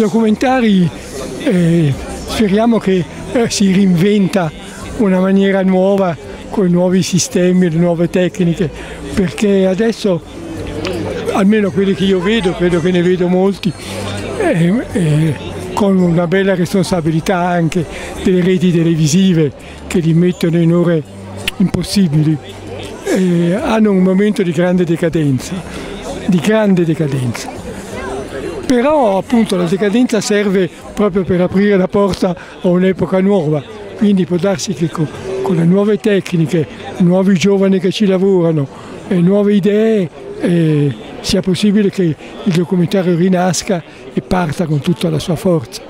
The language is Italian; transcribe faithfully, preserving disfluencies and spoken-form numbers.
documentari eh, speriamo che eh, si reinventa una maniera nuova con i nuovi sistemi, le nuove tecniche, perché adesso, almeno quelli che io vedo, credo che ne vedo molti, eh, eh, con una bella responsabilità anche delle reti televisive che li mettono in ore impossibili, eh, hanno un momento di grande decadenza, di grande decadenza. Però appunto la decadenza serve proprio per aprire la porta a un'epoca nuova, quindi può darsi che con, con le nuove tecniche, nuovi giovani che ci lavorano, e nuove idee, eh, sia possibile che il documentario rinasca e parta con tutta la sua forza.